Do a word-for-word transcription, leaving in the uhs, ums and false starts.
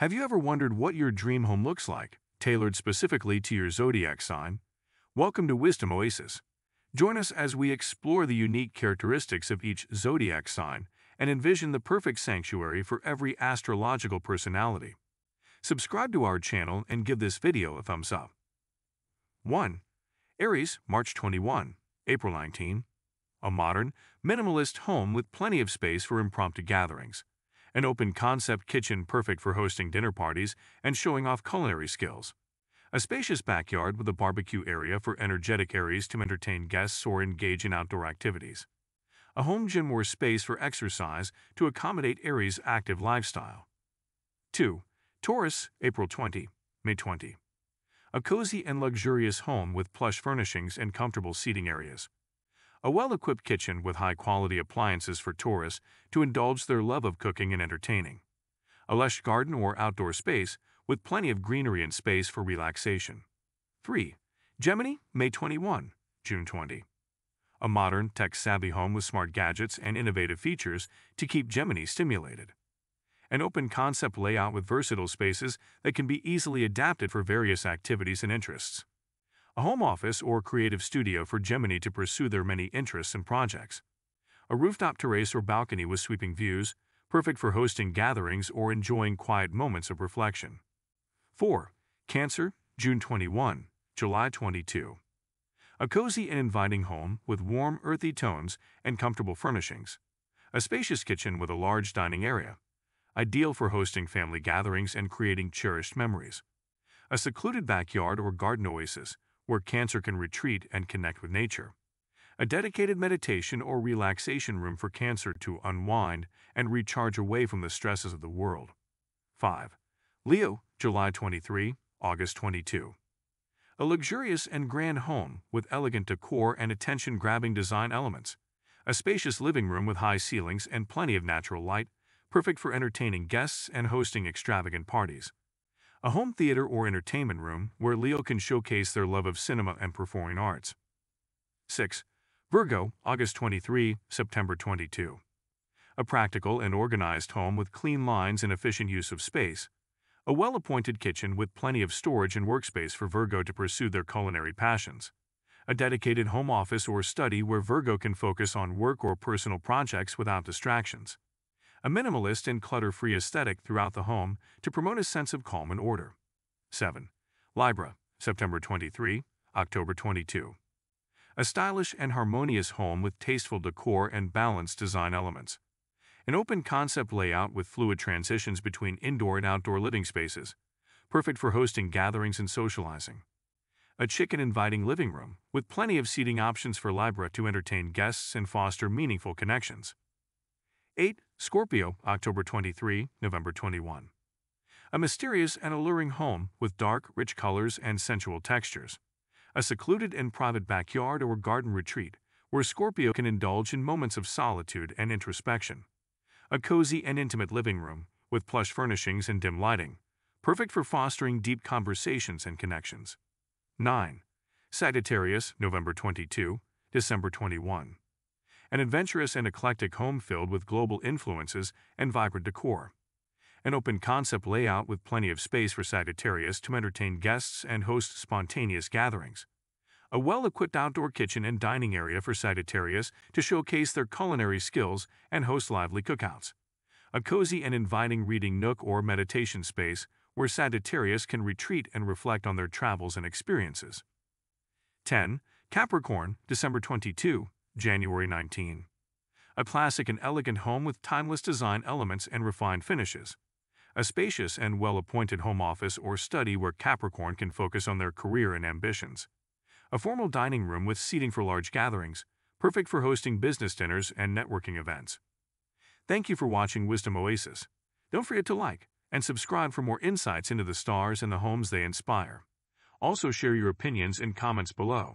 Have you ever wondered what your dream home looks like, tailored specifically to your zodiac sign? Welcome to Wisdom Oasis. Join us as we explore the unique characteristics of each zodiac sign and envision the perfect sanctuary for every astrological personality. Subscribe to our channel and give this video a thumbs up. one. Aries, March twenty-first, April nineteenth. A modern, minimalist home with plenty of space for impromptu gatherings. An open-concept kitchen perfect for hosting dinner parties and showing off culinary skills. A spacious backyard with a barbecue area for energetic Aries to entertain guests or engage in outdoor activities. A home gym or space for exercise to accommodate Aries' active lifestyle. two. Taurus, April twentieth, May twentieth. A cozy and luxurious home with plush furnishings and comfortable seating areas. A well-equipped kitchen with high-quality appliances for Taurus to indulge their love of cooking and entertaining. A lush garden or outdoor space with plenty of greenery and space for relaxation. three. Gemini, May twenty-first, June twentieth. A modern, tech-savvy home with smart gadgets and innovative features to keep Gemini stimulated. An open-concept layout with versatile spaces that can be easily adapted for various activities and interests. A home office or creative studio for Gemini to pursue their many interests and projects. A rooftop terrace or balcony with sweeping views, perfect for hosting gatherings or enjoying quiet moments of reflection. four. Cancer, June twenty-first, July twenty-second. A cozy and inviting home with warm, earthy tones and comfortable furnishings. A spacious kitchen with a large dining area, ideal for hosting family gatherings and creating cherished memories. A secluded backyard or garden oasis, where Cancer can retreat and connect with nature. A dedicated meditation or relaxation room for Cancer to unwind and recharge away from the stresses of the world. five. Leo, July twenty-third, August twenty-second. A luxurious and grand home with elegant decor and attention-grabbing design elements. A spacious living room with high ceilings and plenty of natural light, perfect for entertaining guests and hosting extravagant parties. A home theater or entertainment room where Leo can showcase their love of cinema and performing arts. six. Virgo, August twenty-third, September twenty-second. A practical and organized home with clean lines and efficient use of space. A well-appointed kitchen with plenty of storage and workspace for Virgo to pursue their culinary passions. A dedicated home office or study where Virgo can focus on work or personal projects without distractions. A minimalist and clutter-free aesthetic throughout the home to promote a sense of calm and order. seven. Libra, September twenty-third, October twenty-second. A stylish and harmonious home with tasteful decor and balanced design elements. An open-concept layout with fluid transitions between indoor and outdoor living spaces, perfect for hosting gatherings and socializing. A chic and inviting living room with plenty of seating options for Libra to entertain guests and foster meaningful connections. eight. Scorpio, October twenty-third, November twenty-first. A mysterious and alluring home with dark, rich colors and sensual textures. A secluded and private backyard or garden retreat where Scorpio can indulge in moments of solitude and introspection. A cozy and intimate living room with plush furnishings and dim lighting, perfect for fostering deep conversations and connections. nine. Sagittarius, November twenty-second, December twenty-first. An adventurous and eclectic home filled with global influences and vibrant decor. An open-concept layout with plenty of space for Sagittarius to entertain guests and host spontaneous gatherings. A well-equipped outdoor kitchen and dining area for Sagittarius to showcase their culinary skills and host lively cookouts. A cozy and inviting reading nook or meditation space where Sagittarius can retreat and reflect on their travels and experiences. ten. Capricorn, December twenty-second, January nineteenth. A classic and elegant home with timeless design elements and refined finishes. A spacious and well-appointed home office or study where Capricorn can focus on their career and ambitions. A formal dining room with seating for large gatherings, perfect for hosting business dinners and networking events. Thank you for watching Wisdom Oasis. Don't forget to like and subscribe for more insights into the stars and the homes they inspire. Also share your opinions and comments below.